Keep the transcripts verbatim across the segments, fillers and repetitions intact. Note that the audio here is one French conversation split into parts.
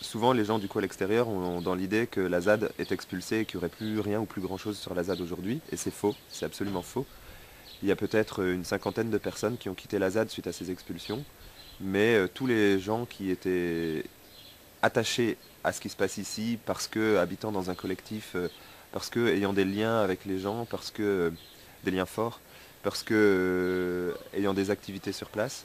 Souvent, les gens du coup à l'extérieur ont dans l'idée que la Z A D est expulsée et qu'il n'y aurait plus rien ou plus grand chose sur la Z A D aujourd'hui. Et c'est faux, c'est absolument faux. Il y a peut-être une cinquantaine de personnes qui ont quitté la Z A D suite à ces expulsions. Mais euh, tous les gens qui étaient attachés à ce qui se passe ici, parce que habitant dans un collectif, euh, parce que ayant des liens avec les gens, parce que euh, des liens forts, parce que euh, ayant des activités sur place,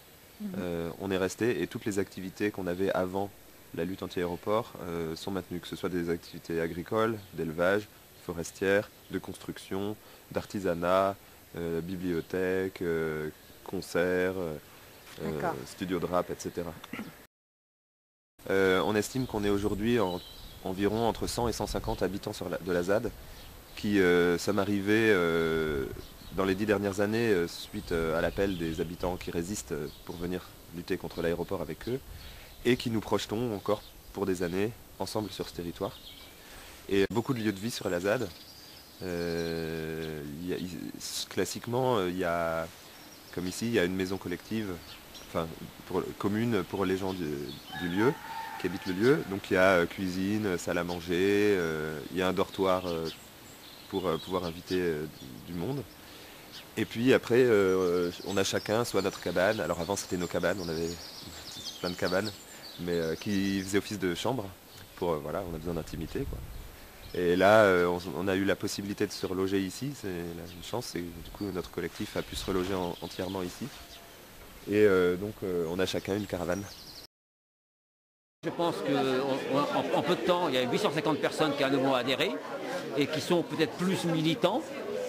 euh, on est resté et toutes les activités qu'on avait avant la lutte anti-aéroport euh, sont maintenues, que ce soit des activités agricoles, d'élevage, forestières, de construction, d'artisanat, euh, bibliothèque, euh, concerts, euh, studio de rap, et cetera. Euh, on estime qu'on est aujourd'hui en, environ entre cent et cent cinquante habitants sur la, de la Z A D qui euh, sommes arrivés euh, dans les dix dernières années euh, suite euh, à l'appel des habitants qui résistent euh, pour venir lutter contre l'aéroport avec eux, et qui nous projetons encore pour des années ensemble sur ce territoire. Et beaucoup de lieux de vie sur la Z A D. Euh, y a, y, classiquement, il y a, comme ici, il y a une maison collective, enfin pour, commune pour les gens du, du lieu, qui habitent le lieu. Donc il y a euh, cuisine, salle à manger, il euh, y a un dortoir euh, pour euh, pouvoir inviter euh, du monde. Et puis après, euh, on a chacun soit notre cabane, alors avant c'était nos cabanes, on avait plein de cabanes, mais euh, qui faisait office de chambre, pour euh, voilà, on a besoin d'intimité, quoi. Et là, euh, on, on a eu la possibilité de se reloger ici, c'est une chance, et du coup notre collectif a pu se reloger en, entièrement ici. Et euh, donc euh, on a chacun une caravane. Je pense qu'en peu de temps, il y a huit cent cinquante personnes qui à nouveau adhéré, et qui sont peut-être plus militants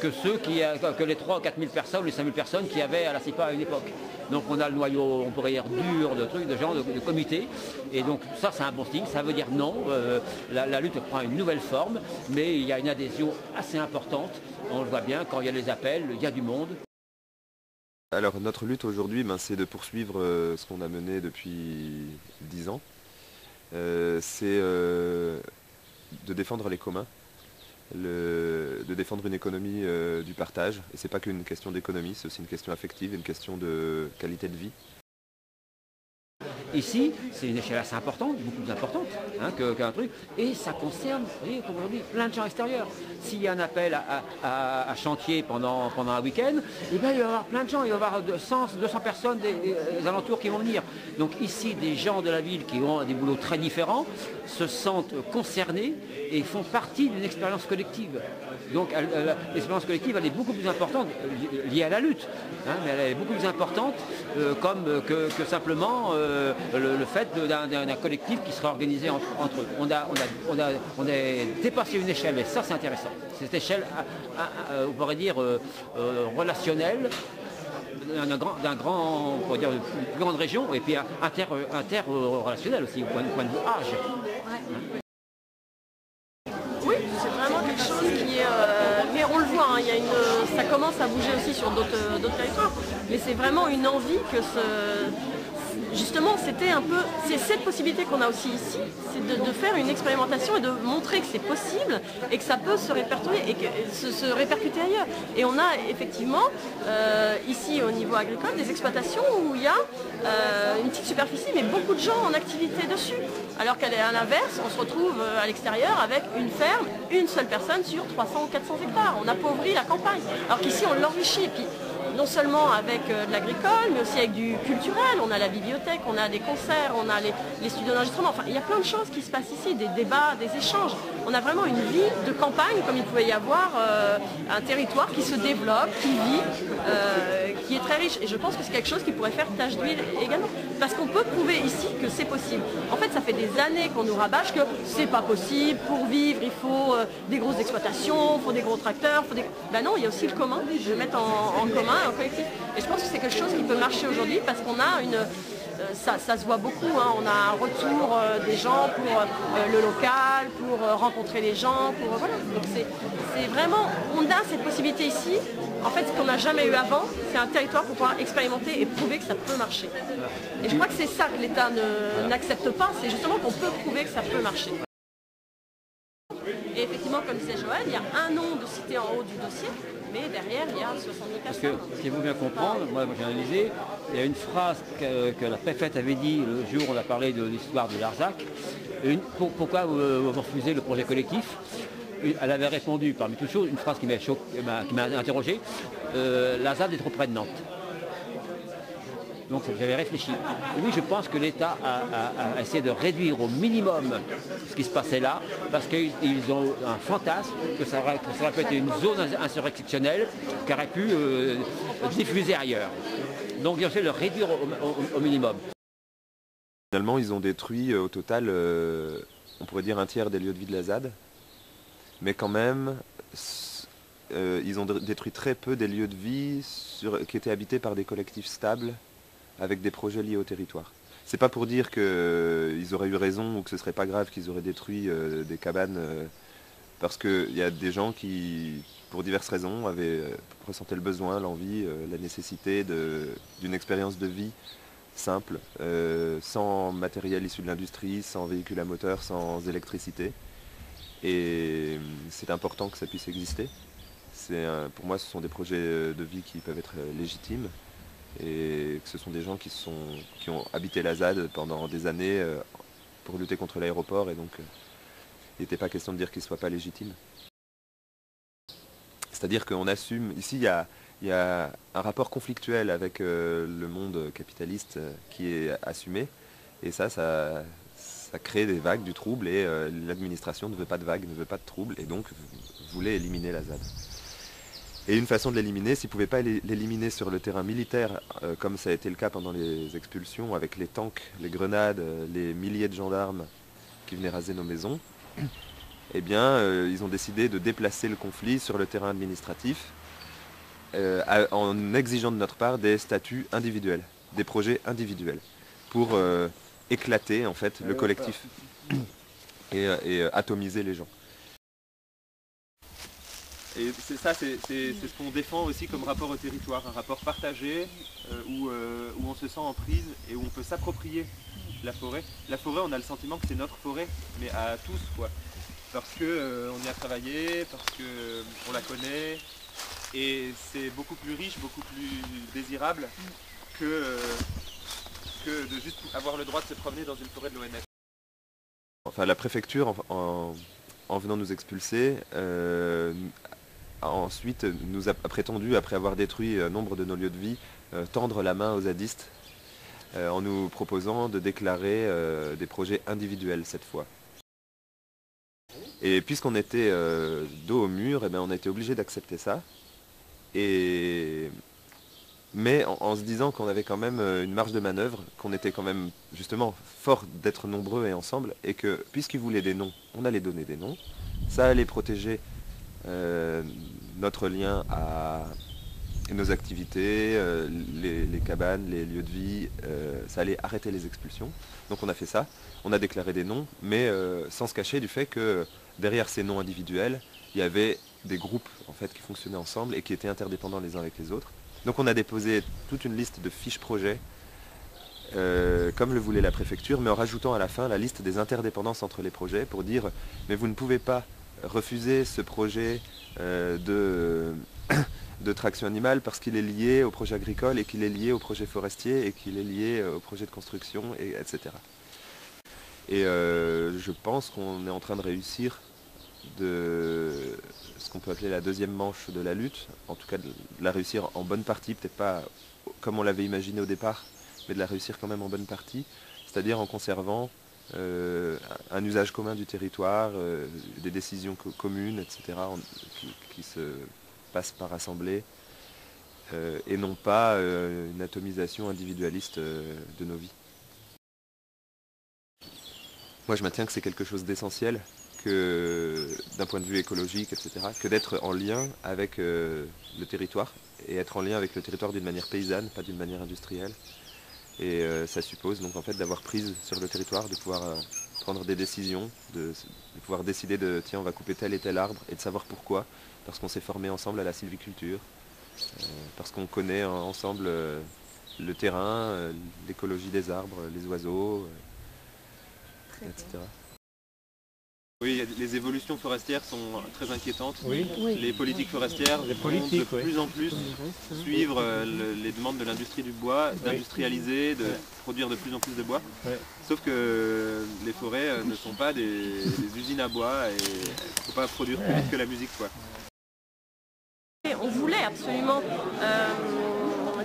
que ceux qui, que les trois ou quatre mille personnes ou les cinq mille personnes qu'il y avait à la C I P A à une époque. Donc on a le noyau, on pourrait dire dur, de trucs, de gens, de, de comités. Et donc ça c'est un bon signe, ça veut dire non, euh, la, la lutte prend une nouvelle forme, mais il y a une adhésion assez importante. On le voit bien, quand il y a les appels, il y a du monde. Alors notre lutte aujourd'hui, ben, c'est de poursuivre euh, ce qu'on a mené depuis dix ans. Euh, c'est euh, de défendre les communs. Le, de défendre une économie euh, du partage. Et c'est pas qu'une question d'économie, c'est aussi une question affective, une question de qualité de vie. Ici, c'est une échelle assez importante, beaucoup plus importante hein, qu'un truc, et ça concerne, vous voyez, comme on dit, plein de gens extérieurs. S'il y a un appel à, à, à chantier pendant, pendant un week-end, eh ben, il va y avoir plein de gens, il va y avoir cent, deux cents personnes des, des alentours qui vont venir. Donc ici, des gens de la ville qui ont des boulots très différents se sentent concernés et font partie d'une expérience collective. Donc l'expérience collective, elle est beaucoup plus importante, liée à la lutte, hein, mais elle est beaucoup plus importante euh, comme, que, que simplement... Euh, Le, le fait d'un collectif qui sera organisé entre, entre eux. On a, on, a, on, a, on a dépassé une échelle, et ça c'est intéressant. Cette échelle, à, à, à, on pourrait dire, euh, euh, relationnelle, d'un grand, d'un grand, on pourrait dire, une grande région, et puis inter, inter-relationnelle aussi, au point, point de vue âge. Oui, c'est vraiment quelque chose qui est... Euh, mais on le voit, hein, y a une, ça commence à bouger aussi sur d'autres territoires, mais c'est vraiment une envie que ce... Justement, c'était un peu, c'est cette possibilité qu'on a aussi ici, c'est de, de faire une expérimentation et de montrer que c'est possible et que ça peut se répertorier et que, se, se répercuter ailleurs. Et on a effectivement, euh, ici au niveau agricole, des exploitations où il y a euh, une petite superficie, mais beaucoup de gens en activité dessus. Alors qu'à l'inverse, on se retrouve à l'extérieur avec une ferme, une seule personne sur trois cents ou quatre cents hectares. On appauvrit la campagne, alors qu'ici on l'enrichit. Non seulement avec de l'agricole, mais aussi avec du culturel. On a la bibliothèque, on a des concerts, on a les, les studios d'enregistrement. Enfin, il y a plein de choses qui se passent ici, des débats, des échanges. On a vraiment une vie de campagne, comme il pouvait y avoir euh, un territoire qui se développe, qui vit, euh, qui est très riche. Et je pense que c'est quelque chose qui pourrait faire tache d'huile également. Parce qu'on peut prouver ici que c'est possible. En fait, ça fait des années qu'on nous rabâche que c'est pas possible. Pour vivre, il faut euh, des grosses exploitations, il faut des gros tracteurs. Faut des... Ben non, il y a aussi le commun. Je vais mettre en, en commun. Collectif. Et je pense que c'est quelque chose qui peut marcher aujourd'hui parce qu'on a une... Euh, ça, ça se voit beaucoup, hein, on a un retour euh, des gens pour euh, le local, pour euh, rencontrer les gens, pour... Euh, voilà. Donc c'est vraiment... On a cette possibilité ici. En fait, ce qu'on n'a jamais eu avant, c'est un territoire pour pouvoir expérimenter et prouver que ça peut marcher. Et je crois que c'est ça que l'État n'accepte pas, c'est justement qu'on peut prouver que ça peut marcher. Et effectivement, effectivement, comme disait Johan, il y a un nom de cité en haut du dossier, mais derrière, il y a soixante mille personnes. Parce que, si vous bien comprendre, moi j'ai analysé, il y a une phrase que, que la préfète avait dit le jour où on a parlé de l'histoire de Larzac. Une, pour, pourquoi vous, vous refusez le projet collectif? Elle avait répondu, parmi toutes choses, une phrase qui m'a interrogé, euh, la Z A D est trop près de Nantes. Donc j'avais réfléchi. Oui, je pense que l'État a, a, a essayé de réduire au minimum ce qui se passait là, parce qu'ils ont un fantasme que ça, que ça aurait pu être une zone insurrectionnelle qui aurait pu euh, diffuser ailleurs. Donc ils ont essayé de le réduire au, au, au minimum. Finalement, ils ont détruit au total, euh, on pourrait dire, un tiers des lieux de vie de la Z A D. Mais quand même, euh, ils ont détruit très peu des lieux de vie sur, qui étaient habités par des collectifs stables, avec des projets liés au territoire. C'est pas pour dire qu'ils euh, auraient eu raison ou que ce serait pas grave qu'ils auraient détruit euh, des cabanes, euh, parce qu'il y a des gens qui, pour diverses raisons, avaient euh, ressenti le besoin, l'envie, euh, la nécessité d'une expérience de vie simple, euh, sans matériel issu de l'industrie, sans véhicule à moteur, sans électricité. Et c'est important que ça puisse exister. Un, pour moi, ce sont des projets de vie qui peuvent être légitimes et que ce sont des gens qui, sont, qui ont habité la Z A D pendant des années pour lutter contre l'aéroport et donc il n'était pas question de dire qu'ils ne soient pas légitimes. C'est-à-dire qu'on assume, ici il y a, il y a un rapport conflictuel avec le monde capitaliste qui est assumé et ça, ça... ça crée des vagues, du trouble, et euh, l'administration ne veut pas de vagues, ne veut pas de trouble, et donc voulait éliminer la Z A D. Et une façon de l'éliminer, s'ils ne pouvaient pas l'éliminer sur le terrain militaire, euh, comme ça a été le cas pendant les expulsions, avec les tanks, les grenades, les milliers de gendarmes qui venaient raser nos maisons, eh bien, euh, ils ont décidé de déplacer le conflit sur le terrain administratif, euh, à, en exigeant de notre part des statuts individuels, des projets individuels, pour... Euh, éclater en fait le collectif et, et atomiser les gens. Et c'est ça, c'est ce qu'on défend aussi comme rapport au territoire, un rapport partagé euh, où, euh, où on se sent en prise et où on peut s'approprier la forêt. La forêt, on a le sentiment que c'est notre forêt, mais à tous quoi, parce que euh, on y a travaillé, parce que euh, on la connaît et c'est beaucoup plus riche, beaucoup plus désirable que euh, que de juste avoir le droit de se promener dans une forêt de l'O N F. Enfin, la préfecture, en, en, en venant nous expulser, euh, a ensuite nous a prétendu, après avoir détruit euh, nombre de nos lieux de vie, euh, tendre la main aux zadistes euh, en nous proposant de déclarer euh, des projets individuels cette fois. Et puisqu'on était euh, dos au mur, eh bien, on a été obligé d'accepter ça. Et... mais en, en se disant qu'on avait quand même une marge de manœuvre, qu'on était quand même justement fort d'être nombreux et ensemble, et que puisqu'ils voulaient des noms, on allait donner des noms, ça allait protéger euh, notre lien à nos activités, euh, les, les cabanes, les lieux de vie, euh, ça allait arrêter les expulsions. Donc on a fait ça, on a déclaré des noms, mais euh, sans se cacher du fait que derrière ces noms individuels, il y avait des groupes en fait, qui fonctionnaient ensemble et qui étaient interdépendants les uns avec les autres. Donc on a déposé toute une liste de fiches projets, euh, comme le voulait la préfecture, mais en rajoutant à la fin la liste des interdépendances entre les projets pour dire « mais vous ne pouvez pas refuser ce projet euh, de, de traction animale parce qu'il est lié au projet agricole et qu'il est lié au projet forestier et qu'il est lié au projet de construction, et, etc. » Et euh, je pense qu'on est en train de réussir de ce qu'on peut appeler la deuxième manche de la lutte, en tout cas de la réussir en bonne partie, peut-être pas comme on l'avait imaginé au départ, mais de la réussir quand même en bonne partie, c'est-à-dire en conservant euh, un usage commun du territoire, euh, des décisions co communes, et cetera, en, qui, qui se passent par assemblée, euh, et non pas euh, une atomisation individualiste euh, de nos vies. Moi je maintiens que c'est quelque chose d'essentiel, d'un point de vue écologique, et cetera, que d'être en lien avec euh, le territoire, et être en lien avec le territoire d'une manière paysanne, pas d'une manière industrielle. Et euh, ça suppose donc en fait d'avoir prise sur le territoire, de pouvoir euh, prendre des décisions, de, de pouvoir décider de tiens on va couper tel et tel arbre, et de savoir pourquoi, parce qu'on s'est formé ensemble à la sylviculture, euh, parce qu'on connaît euh, ensemble euh, le terrain, euh, l'écologie des arbres, les oiseaux, euh, et cetera. Oui, les évolutions forestières sont très inquiétantes. Oui. Oui. Les politiques forestières les vont politiques, de ouais. plus en plus oui. suivre euh, le, les demandes de l'industrie du bois, oui. d'industrialiser, de produire de plus en plus de bois. Oui. Sauf que les forêts euh, ne sont pas des, des usines à bois et il ne faut pas produire plus vite que la musique, quoi. On voulait absolument euh,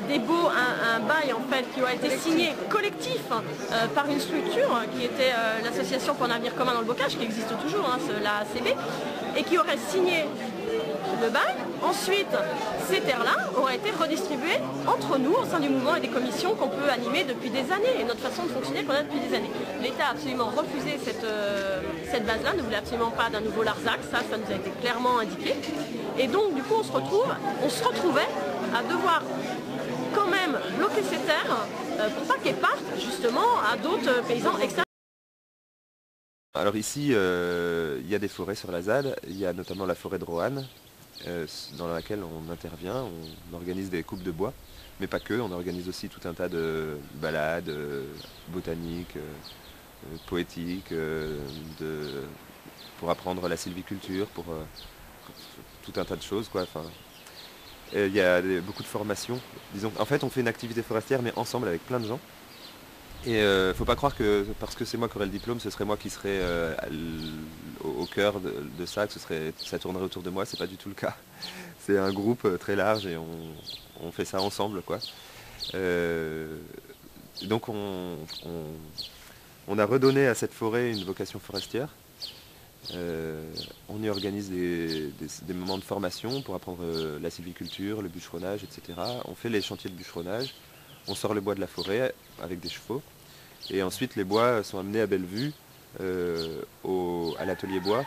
des baux, un, un bail en fait qui a été signé collectif euh, par une structure hein, qui était euh, l'association pour un avenir commun dans le bocage, qui existe toujours, hein, la A C B, et qui aurait signé le bail. Ensuite, ces terres-là auraient été redistribuées entre nous au sein du mouvement et des commissions qu'on peut animer depuis des années et notre façon de fonctionner qu'on a depuis des années. L'État a absolument refusé cette, euh, cette base-là, ne voulait absolument pas d'un nouveau Larzac, ça, ça nous a été clairement indiqué. Et donc, du coup, on se retrouve, on se retrouvait à devoir quand même bloquer ces terres euh, pour pas qu'elles partent justement à d'autres paysans extérieurs. Alors ici, euh, il y a des forêts sur la Z A D, il y a notamment la forêt de Rohan, euh, dans laquelle on intervient, on organise des coupes de bois, mais pas que, on organise aussi tout un tas de balades euh, botaniques, euh, poétiques, euh, de, pour apprendre la sylviculture, pour euh, tout un tas de choses, quoi. Enfin, euh, il y a beaucoup de formations. Disons, en fait, on fait une activité forestière, mais ensemble avec plein de gens. Et il euh, ne faut pas croire que parce que c'est moi qui aurais le diplôme, ce serait moi qui serais euh, au, au cœur de, de ça, que ce serait, ça tournerait autour de moi, c'est pas du tout le cas. C'est un groupe très large et on, on fait ça ensemble, quoi. Euh, donc on, on, on a redonné à cette forêt une vocation forestière. Euh, on y organise des, des, des moments de formation pour apprendre euh, la sylviculture, le bûcheronnage, et cetera. On fait les chantiers de bûcheronnage. On sort le bois de la forêt avec des chevaux et ensuite les bois sont amenés à Bellevue, euh, au, à l'atelier bois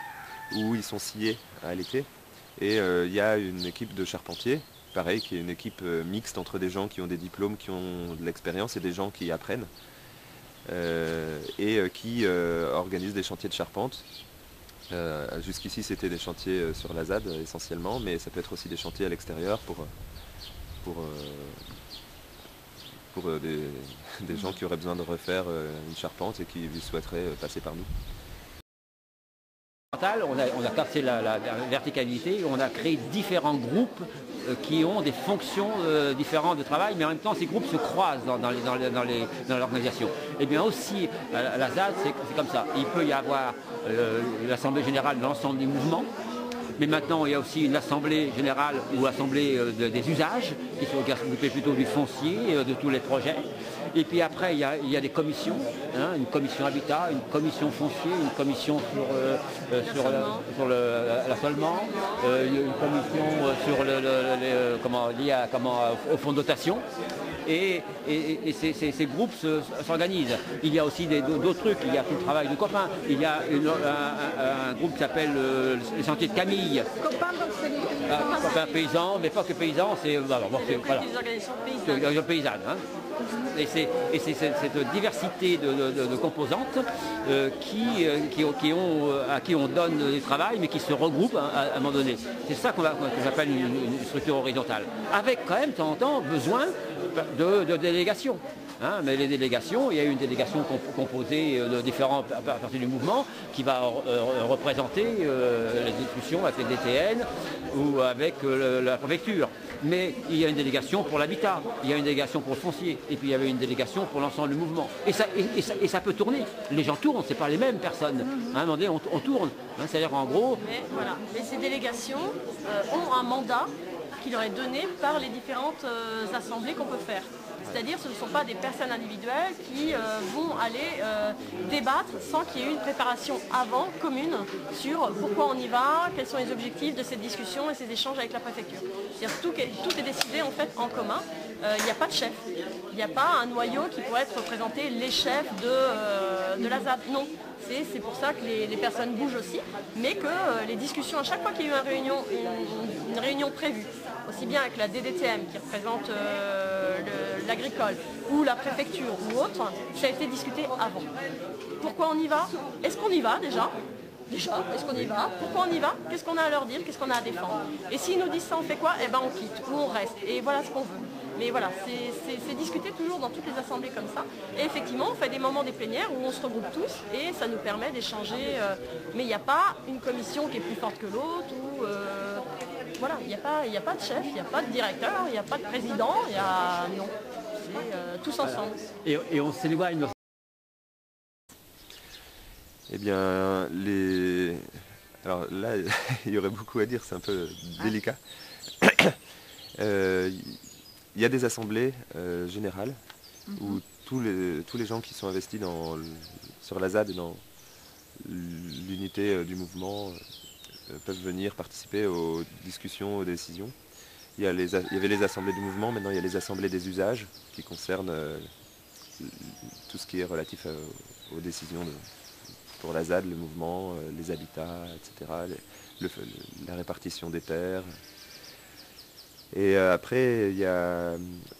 où ils sont sciés à l'été. Et il euh, y a une équipe de charpentiers, pareil, qui est une équipe euh, mixte entre des gens qui ont des diplômes, qui ont de l'expérience et des gens qui apprennent euh, et euh, qui euh, organisent des chantiers de charpente. Euh, jusqu'ici c'était des chantiers euh, sur la Z A D essentiellement, mais ça peut être aussi des chantiers à l'extérieur pour... pour euh, pour des, des gens qui auraient besoin de refaire une charpente et qui souhaiteraient passer par nous. On a, on a cassé la, la, la verticalité, on a créé différents groupes qui ont des fonctions euh, différentes de travail, mais en même temps ces groupes se croisent dans, dans l'organisation. Et bien aussi, à la Z A D, c'est comme ça. Il peut y avoir l'Assemblée générale de l'ensemble des mouvements, mais maintenant, il y a aussi une assemblée générale ou assemblée euh, de, des usages qui s'occupent plutôt du foncier, euh, de tous les projets. Et puis après, il y a, il y a des commissions, hein, une commission habitat, une commission foncier, une commission sur, euh, euh, sur, euh, sur l'assolement, euh, une commission euh, sur le, le, le, comment, liée à, comment, au fonds de dotation. Et, et, et ces, ces, ces groupes s'organisent. Il y a aussi d'autres trucs, il y a tout le travail de copains, il y a une, un, un, un groupe qui s'appelle euh, les chantiers de Camille. Copains, donc c'est des ah, copains paysans, mais pas que paysans, c'est bah, bon, voilà. Des organisations paysannes. Paysannes hein. Et c'est cette diversité de, de, de, de composantes euh, qui, euh, qui, qui ont, euh, à qui on donne du travail, mais qui se regroupent hein, à, à un moment donné. C'est ça qu'on appelle une, une structure horizontale, avec quand même de temps en temps besoin de, de délégations. Hein, mais les délégations, il y a une délégation comp composée de différents parties du mouvement qui va euh, représenter euh, les discussions avec les D T N ou avec euh, la préfecture. Mais il y a une délégation pour l'habitat, il y a une délégation pour le foncier, et puis il y avait une délégation pour l'ensemble du mouvement. Et ça, et, et, ça, et ça peut tourner. Les gens tournent, c'est pas les mêmes personnes. Hein, on, on tourne. Hein, c'est-à-dire en gros. Mais voilà. Mais ces délégations euh, ont un mandat qui leur est donné par les différentes euh, assemblées qu'on peut faire. C'est-à-dire ce ne sont pas des personnes individuelles qui euh, vont aller euh, débattre sans qu'il y ait eu une préparation avant commune sur pourquoi on y va, quels sont les objectifs de cette discussion et ces échanges avec la préfecture. C'est-à-dire tout, tout est décidé en fait en commun. Euh, il n'y a pas de chef. Il n'y a pas un noyau qui pourrait être représenté les chefs de, euh, de la Z A D. Non. C'est pour ça que les, les personnes bougent aussi, mais que euh, les discussions, à chaque fois qu'il y a eu une réunion, une, une réunion prévue, aussi bien avec la D D T M qui représente euh, l'agricole, ou la préfecture ou autre, ça a été discuté avant. Pourquoi on y va? Est-ce qu'on y va déjà? Déjà, est-ce qu'on y va? Pourquoi on y va? Qu'est-ce qu'on a à leur dire? Qu'est-ce qu'on a à défendre? Et s'ils nous disent ça, on fait quoi? Eh bien on quitte, ou on reste, et voilà ce qu'on veut. Mais voilà, c'est discuté toujours dans toutes les assemblées comme ça. Et effectivement, on fait des moments des plénières où on se regroupe tous et ça nous permet d'échanger. Euh, mais il n'y a pas une commission qui est plus forte que l'autre. Euh, voilà, il n'y a, a pas de chef, il n'y a pas de directeur, il n'y a pas de président. Y a, non, c'est euh, tous ensemble. Et, et on s'éloigne. Eh bien, les... Alors là, il y aurait beaucoup à dire, c'est un peu délicat. euh, Il y a des assemblées euh, générales mm-hmm. où tous les, tous les gens qui sont investis dans le, sur la Z A D et dans l'unité euh, du mouvement euh, peuvent venir participer aux discussions, aux décisions. Il y, a les, il y avait les assemblées du mouvement, maintenant il y a les assemblées des usages qui concernent euh, tout ce qui est relatif euh, aux décisions de, pour la Z A D, le mouvement, euh, les habitats, et cetera, les, le, la répartition des terres. Et après, il y a,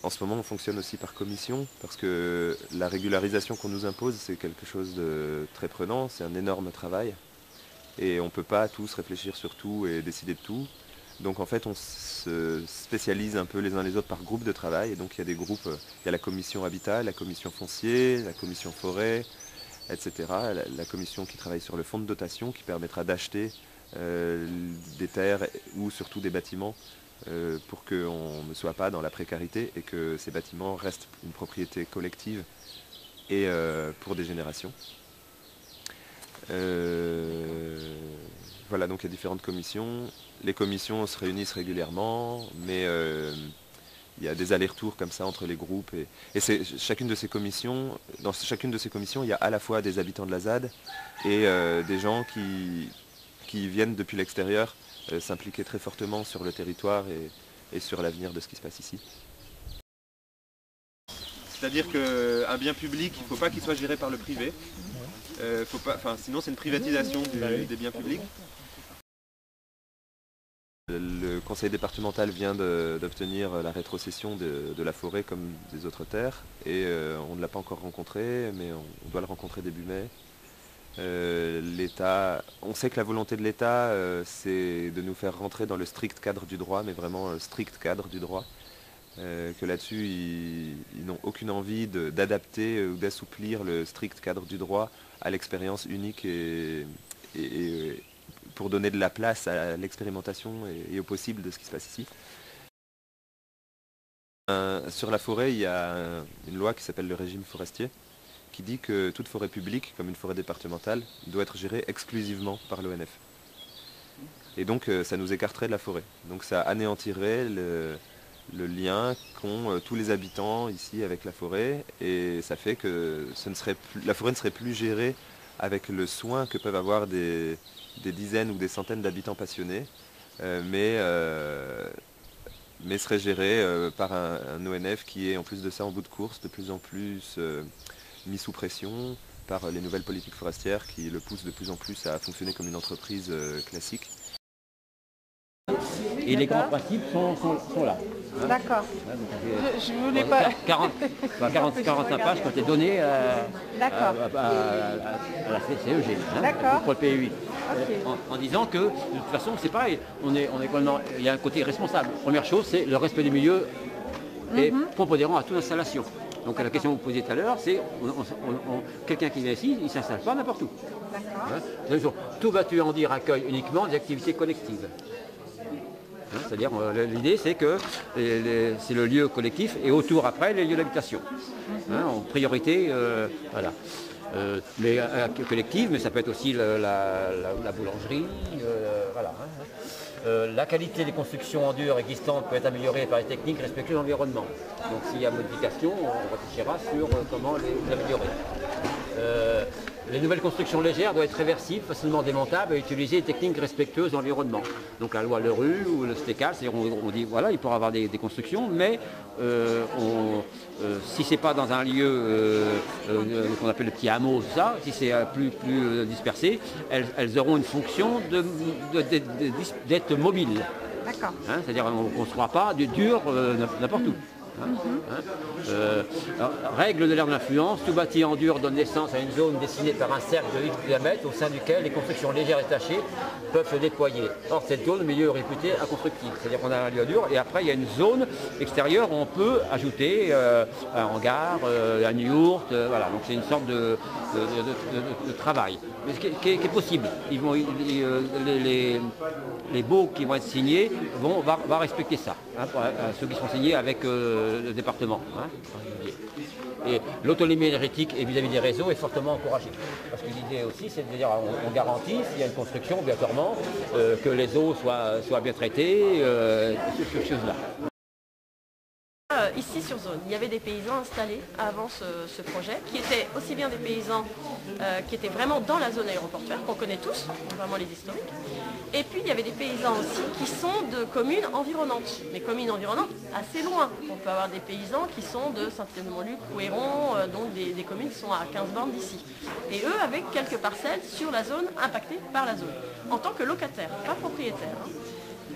en ce moment, on fonctionne aussi par commission, parce que la régularisation qu'on nous impose, c'est quelque chose de très prenant, c'est un énorme travail. Et on ne peut pas tous réfléchir sur tout et décider de tout. Donc en fait, on se spécialise un peu les uns les autres par groupe de travail. Et donc il y a des groupes, il y a la commission habitat, la commission foncier, la commission forêt, et cetera. La, la commission qui travaille sur le fonds de dotation, qui permettra d'acheter euh, des terres ou surtout des bâtiments, Euh, pour qu'on ne soit pas dans la précarité et que ces bâtiments restent une propriété collective et euh, pour des générations. Euh, voilà, donc il y a différentes commissions. Les commissions se réunissent régulièrement, mais euh, il y a des allers-retours comme ça entre les groupes. Et, et c'est, chacune de ces commissions, dans chacune de ces commissions, il y a à la fois des habitants de la Z A D et euh, des gens qui, qui viennent depuis l'extérieur Euh, s'impliquer très fortement sur le territoire et, et sur l'avenir de ce qui se passe ici. C'est-à-dire qu'un bien public, il ne faut pas qu'il soit géré par le privé. Euh, faut pas, sinon c'est une privatisation du, des biens publics. Le conseil départemental vient d'obtenir la rétrocession de, de la forêt comme des autres terres. Et euh, on ne l'a pas encore rencontré, mais on, on doit le rencontrer début mai. Euh, l'État, on sait que la volonté de l'État, euh, c'est de nous faire rentrer dans le strict cadre du droit, mais vraiment euh, strict cadre du droit, euh, que là-dessus, ils, ils n'ont aucune envie d'adapter ou d'assouplir le strict cadre du droit à l'expérience unique et, et, et pour donner de la place à l'expérimentation et, et au possible de ce qui se passe ici. Euh, sur la forêt, il y a une loi qui s'appelle le régime forestier, qui dit que toute forêt publique, comme une forêt départementale, doit être gérée exclusivement par l'O N F. Et donc ça nous écarterait de la forêt. Donc ça anéantirait le, le lien qu'ont tous les habitants ici avec la forêt, et ça fait que ce ne serait plus, la forêt ne serait plus gérée avec le soin que peuvent avoir des, des dizaines ou des centaines d'habitants passionnés, euh, mais, euh, mais serait gérée euh, par un, un O N F qui est en plus de ça en bout de course, de plus en plus... Euh, mis sous pression par les nouvelles politiques forestières qui le poussent de plus en plus à fonctionner comme une entreprise classique. Et les grands principes sont, sont, sont là. Hein. D'accord. Je, je voulais pas... quarante, quarante-cinq pages qui ont été données à, à, à, à la C E G, hein, pour le P E I, okay. en, en disant que de toute façon c'est pareil, on est, on est complètement, il y a un côté responsable. Première chose, c'est le respect du milieu et mm-hmm. propondérant à toute installation. Donc la question que vous posiez tout à l'heure, c'est quelqu'un qui vient ici, il ne s'installe pas n'importe où. Hein, tout battu en dire accueille uniquement des activités collectives. Hein, c'est-à-dire l'idée c'est que c'est le lieu collectif et autour après les lieux d'habitation. Hein, en priorité, euh, voilà. Euh, mais euh, collective, mais ça peut être aussi le, la, la, la boulangerie, euh, voilà. Hein. Euh, la qualité des constructions en dur existantes peut être améliorée par les techniques respectueuses de l'environnement. Donc s'il y a modification, on réfléchira sur euh, comment les, les améliorer. Euh, les nouvelles constructions légères doivent être réversibles, facilement démontables et utiliser des techniques respectueuses de l'environnement. Donc la loi Lerue ou le Steccal, c'est-à-dire on, on dit voilà, il pourra avoir des, des constructions, mais euh, on, euh, si ce n'est pas dans un lieu euh, euh, qu'on appelle le petit hameau, ça, si c'est euh, plus, plus euh, dispersé, elles, elles auront une fonction de, de, de, de, de, d'être mobiles. D'accord. Hein, c'est-à-dire on ne construira pas du dur euh, n'importe où. Hein, hein, euh, alors, règle de l'aire d'influence, tout bâti en dur donne naissance à une zone dessinée par un cercle de huit kilomètres au sein duquel les constructions légères et tachées peuvent se déployer. Or cette zone, au milieu réputé inconstructible, c'est-à-dire qu'on a un lieu dur et après il y a une zone extérieure où on peut ajouter euh, un hangar, euh, un yourte, euh, voilà, donc c'est une sorte de, de, de, de, de travail. Mais ce qui, qui, qui est possible, ils vont, ils, les, les, les baux qui vont être signés vont va, va respecter ça, hein, pour, euh, ceux qui sont signés avec euh, le département. Hein. Et l'autonomie énergétique et vis-à-vis des réseaux est fortement encouragée. Parce que l'idée aussi, c'est de dire on, on garantit, s'il y a une construction, obligatoirement, euh, que les eaux soient, soient bien traitées, euh, ce, ce chose-là. Ici sur zone, il y avait des paysans installés avant ce, ce projet, qui étaient aussi bien des paysans euh, qui étaient vraiment dans la zone aéroportuaire, qu'on connaît tous, vraiment les historiques, et puis il y avait des paysans aussi qui sont de communes environnantes, mais communes environnantes assez loin. On peut avoir des paysans qui sont de Saint-Jean-du-Terre ou Héron, euh, donc des, des communes qui sont à quinze bornes d'ici. Et eux avec quelques parcelles sur la zone impactée par la zone, en tant que locataires, pas propriétaires. Hein.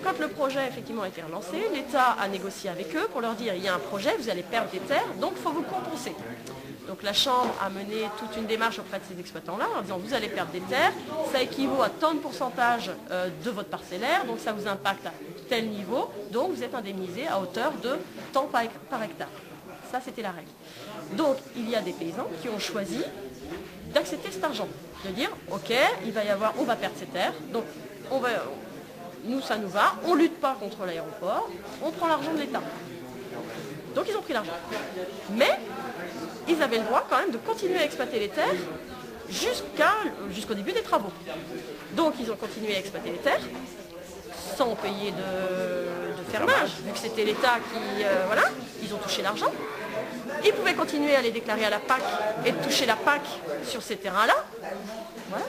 Quand le projet effectivement a été relancé, l'État a négocié avec eux pour leur dire il y a un projet, vous allez perdre des terres, donc il faut vous compenser. Donc la Chambre a mené toute une démarche auprès de ces exploitants-là en disant vous allez perdre des terres, ça équivaut à tant de pourcentage euh, de votre parcellaire, donc ça vous impacte à tel niveau, donc vous êtes indemnisé à hauteur de tant par hectare. Ça c'était la règle. Donc il y a des paysans qui ont choisi d'accepter cet argent, de dire ok, il va y avoir, on va perdre ces terres, donc on va... Nous, ça nous va, on ne lutte pas contre l'aéroport, on prend l'argent de l'État. Donc ils ont pris l'argent. Mais ils avaient le droit quand même de continuer à exploiter les terres jusqu'au jusqu'au début des travaux. Donc ils ont continué à exploiter les terres sans payer de, de fermage, vu que c'était l'État qui... Euh, voilà, ils ont touché l'argent. Ils pouvaient continuer à les déclarer à la P A C et de toucher la P A C sur ces terrains-là. Voilà.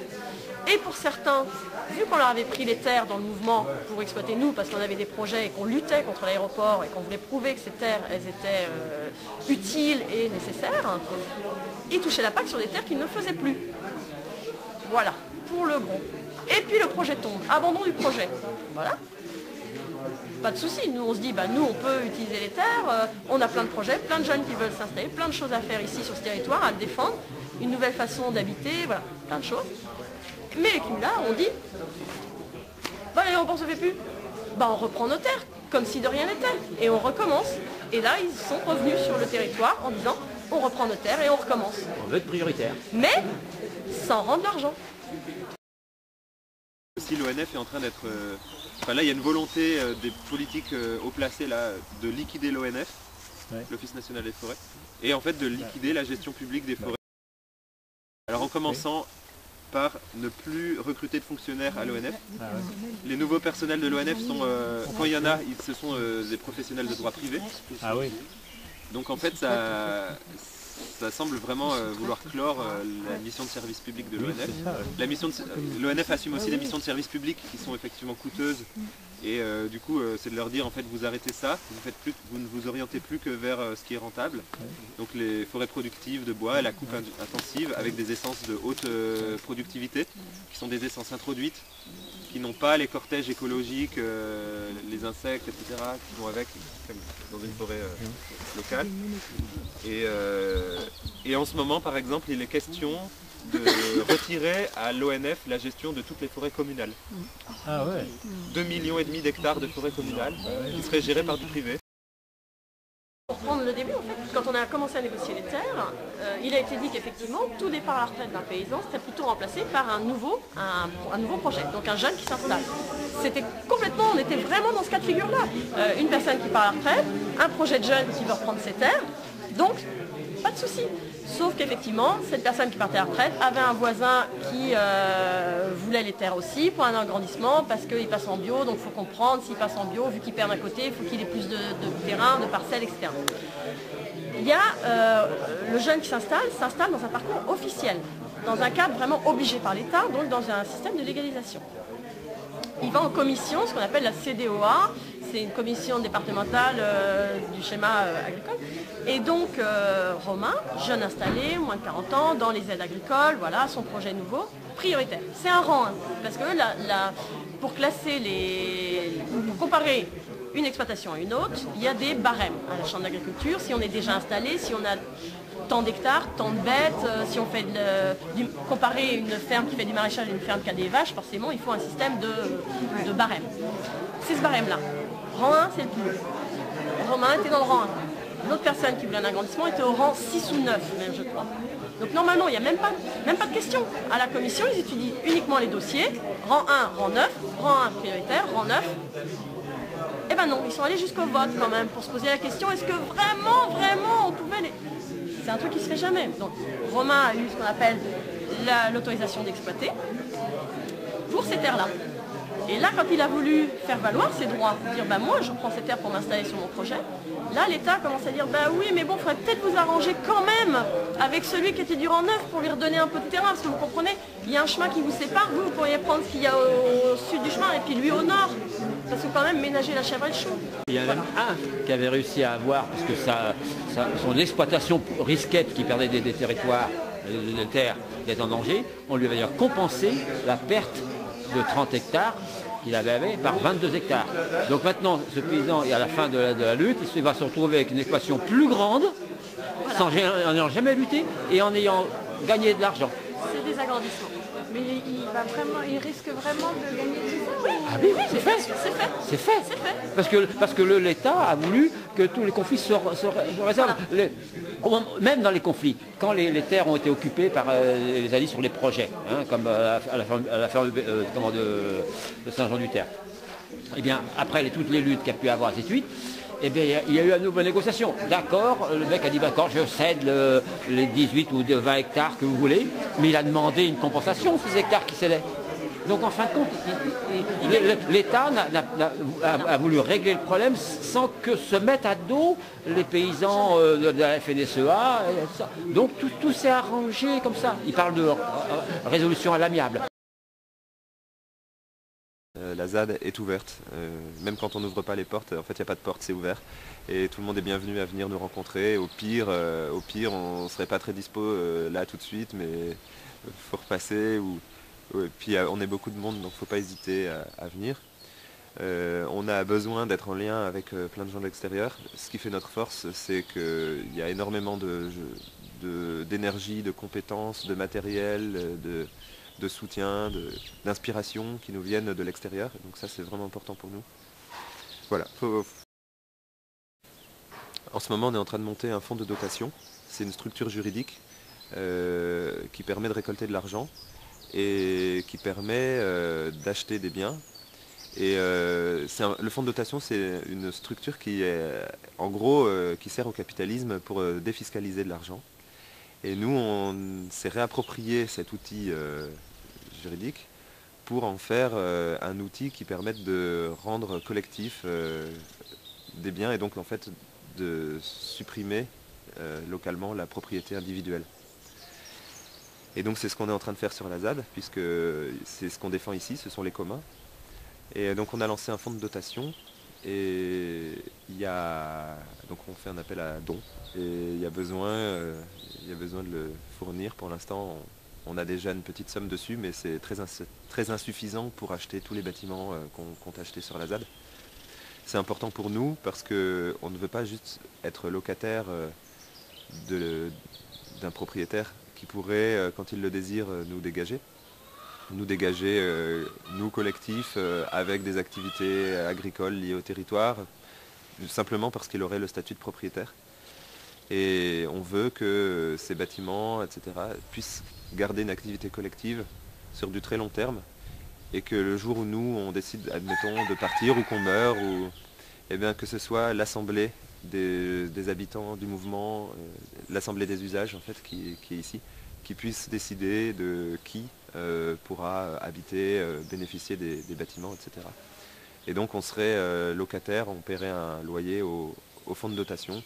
Et pour certains, vu qu'on leur avait pris les terres dans le mouvement pour exploiter nous, parce qu'on avait des projets et qu'on luttait contre l'aéroport et qu'on voulait prouver que ces terres, elles étaient euh, utiles et nécessaires, ils touchaient la P A C sur des terres qu'ils ne faisaient plus. Voilà, pour le gros. Et puis le projet tombe, abandon du projet. Voilà. Pas de souci, nous on se dit, bah, nous on peut utiliser les terres, euh, on a plein de projets, plein de jeunes qui veulent s'installer, plein de choses à faire ici sur ce territoire, à le défendre, une nouvelle façon d'habiter, voilà, plein de choses. Mais les cumulats, on dit, bah, l'aéroport se fait plus, bah, on reprend nos terres, comme si de rien n'était, et on recommence. Et là, ils sont revenus sur le territoire en disant, on reprend nos terres et on recommence. On veut être prioritaire. Mais sans rendre l'argent. Si l'O N F est en train d'être... Euh... Enfin, là, il y a une volonté euh, des politiques euh, haut placés là, de liquider l'O N F, ouais. L'Office national des forêts, et en fait de liquider la gestion publique des forêts. Alors en commençant... Ouais. Par ne plus recruter de fonctionnaires à l'O N F. Ah ouais. Les nouveaux personnels de l'O N F sont, euh, quand il y en a, ils, ce sont euh, des professionnels de droit privé. Ah oui. Donc en fait, ça, ça semble vraiment euh, vouloir clore euh, la mission de service public de l'O N F. L'O N F assume aussi des missions de service public qui sont effectivement coûteuses. Et euh, du coup, euh, c'est de leur dire en fait, vous arrêtez ça, vous, faites plus, vous ne vous orientez plus que vers euh, ce qui est rentable. Donc les forêts productives de bois, la coupe intensive avec des essences de haute euh, productivité, qui sont des essences introduites, qui n'ont pas les cortèges écologiques, euh, les insectes, et cetera, qui vont avec, comme dans une forêt euh, locale. Et, euh, et en ce moment, par exemple, il est question de retirer à l'O N F la gestion de toutes les forêts communales. Ah ouais. deux millions et demi d'hectares de forêts communales qui seraient gérées par du privé. Pour prendre le début, en fait, quand on a commencé à négocier les terres, euh, il a été dit qu'effectivement, tout départ à la retraite d'un paysan serait plutôt remplacé par un nouveau, un, un nouveau projet, donc un jeune qui s'installe. C'était complètement, on était vraiment dans ce cas de figure-là. Euh, une personne qui part à la retraite, un projet de jeune qui veut reprendre ses terres, donc pas de souci. Sauf qu'effectivement, cette personne qui partait à la retraite avait un voisin qui euh, voulait les terres aussi pour un agrandissement parce qu'il passe en bio, donc il faut comprendre s'il passe en bio, vu qu'il perd d'un côté, il faut qu'il ait plus de, de terrain, de parcelles, et cetera. Il y a euh, le jeune qui s'installe, s'installe dans un parcours officiel, dans un cadre vraiment obligé par l'État, donc dans un système de légalisation. Il va en commission, ce qu'on appelle la C D O A, c'est une commission départementale euh, du schéma euh, agricole. Et donc, euh, Romain, jeune installé, moins de quarante ans, dans les aides agricoles, voilà, son projet nouveau, prioritaire. C'est un rang, hein, parce que la, la, pour classer les... pour comparer une exploitation à une autre, il y a des barèmes à la chambre d'agriculture, si on est déjà installé, si on a tant d'hectares, tant de bêtes, euh, si on fait de, de, de, comparer une ferme qui fait du maraîchage à une ferme qui a des vaches, forcément il faut un système de, de barème. C'est ce barème-là. Rang un, c'est le plus. Romain était dans le rang un. Une autre personne qui voulait un agrandissement était au rang six ou neuf, même, je crois. Donc normalement, il n'y a même pas, même pas de question. À la commission, ils étudient uniquement les dossiers. Rang un, rang neuf, rang un prioritaire, rang neuf. Eh ben non, ils sont allés jusqu'au vote quand même pour se poser la question, est-ce que vraiment, vraiment, on pouvait les... C'est un truc qui ne se fait jamais. Donc, Romain a eu ce qu'on appelle l'autorisation d'exploiter pour ces terres-là. Et là, quand il a voulu faire valoir ses droits, dire bah, « moi, je prends ces terres pour m'installer sur mon projet », là, l'État commence à dire bah, « oui, mais bon, il faudrait peut-être vous arranger quand même avec celui qui était du rang neuf pour lui redonner un peu de terrain, parce que vous comprenez, il y a un chemin qui vous sépare, vous, vous pourriez prendre ce qu'il y a au sud du chemin et puis lui au nord. » Parce que quand même, ménager la chèvre et le chou. Il y en a voilà. Même un qui avait réussi à avoir, parce que ça, ça, son exploitation risquait, qui perdait des, des territoires, des terres, d'être en danger. On lui avait compensé la perte de trente hectares qu'il avait par vingt-deux hectares. Donc maintenant, ce paysan, à la fin de la, de la lutte, il va se retrouver avec une exploitation plus grande, voilà. Sans, en n'ayant jamais lutté et en ayant gagné de l'argent. C'est des agrandissements. Mais il, va vraiment, il risque vraiment de gagner du temps. Oui, ah oui, oui c'est fait. C'est fait. C'est fait. fait. Parce que, parce que l'État a voulu que tous les conflits se, se, se résolvent. Voilà. Même dans les conflits, quand les, les terres ont été occupées par euh, les alliés sur les projets, hein, comme à la, à la ferme euh, de, de Saint-Jean-du-Terre, et bien après les, toutes les luttes qu'il y a pu avoir, ainsi de suite, eh bien, il y a eu à nouveau une négociation. D'accord, le mec a dit, d'accord, je cède le, les dix-huit ou vingt hectares que vous voulez, mais il a demandé une compensation ces hectares qui cédaient. Donc en fin de compte, l'État a, a voulu régler le problème sans que se mettent à dos les paysans de la F N S E A. Donc tout, tout s'est arrangé comme ça. Il parle de résolution à l'amiable. La Z A D est ouverte, euh, même quand on n'ouvre pas les portes, en fait il n'y a pas de porte, c'est ouvert. Et tout le monde est bienvenu à venir nous rencontrer. Au pire, euh, au pire on ne serait pas très dispo euh, là tout de suite, mais il faut repasser. Ou, ou, et puis on est beaucoup de monde, donc il ne faut pas hésiter à, à venir. Euh, on a besoin d'être en lien avec euh, plein de gens de l'extérieur. Ce qui fait notre force, c'est qu'il y a énormément de, de, d'énergie, de compétences, de matériel, de... de soutien, d'inspiration qui nous viennent de l'extérieur. Donc ça, c'est vraiment important pour nous. Voilà. En ce moment, on est en train de monter un fonds de dotation. C'est une structure juridique euh, qui permet de récolter de l'argent et qui permet euh, d'acheter des biens. Et euh, un, le fonds de dotation, c'est une structure qui est, en gros, euh, qui sert au capitalisme pour euh, défiscaliser de l'argent. Et nous, on s'est réapproprié cet outil euh, juridique pour en faire euh, un outil qui permette de rendre collectif euh, des biens et donc en fait de supprimer euh, localement la propriété individuelle. Et donc c'est ce qu'on est en train de faire sur la Z A D, puisque c'est ce qu'on défend ici, ce sont les communs. Et donc on a lancé un fonds de dotation. Et il y a, donc on fait un appel à dons et il y a besoin, euh, il y a besoin de le fournir. Pour l'instant, on, on a déjà une petite somme dessus, mais c'est très, ins très insuffisant pour acheter tous les bâtiments euh, qu'on compte acheter sur la Z A D. C'est important pour nous parce qu'on ne veut pas juste être locataire euh, d'un propriétaire qui pourrait, euh, quand il le désire, nous dégager. nous dégager, euh, nous collectifs, euh, avec des activités agricoles liées au territoire, simplement parce qu'il aurait le statut de propriétaire. Et on veut que ces bâtiments, et cetera, puissent garder une activité collective sur du très long terme, et que le jour où nous, on décide, admettons, de partir, ou qu'on meurt, ou, eh bien, que ce soit l'assemblée des, des habitants du mouvement, euh, l'assemblée des usages, en fait, qui, qui est ici, qui puisse décider de qui euh, pourra habiter, euh, bénéficier des, des bâtiments, et cetera. Et donc on serait euh, locataire, on paierait un loyer au, au fonds de dotation